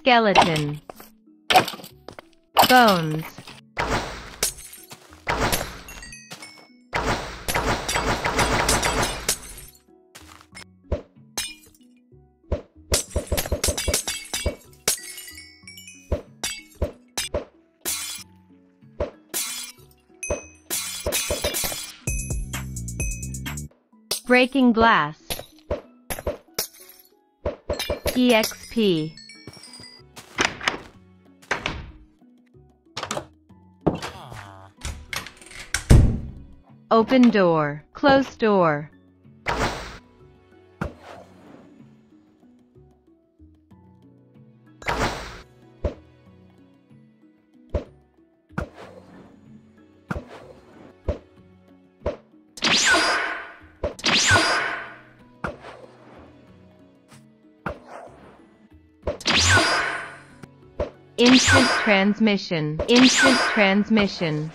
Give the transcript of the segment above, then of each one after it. Skeleton. Bones. Breaking glass. EXP. Open door, close door. Instant transmission. Instant transmission.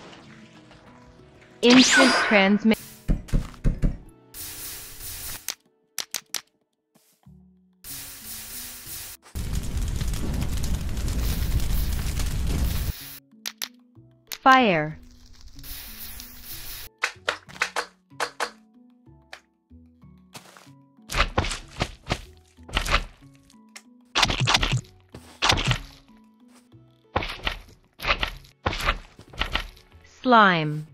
Instant transmission. Fire. Slime.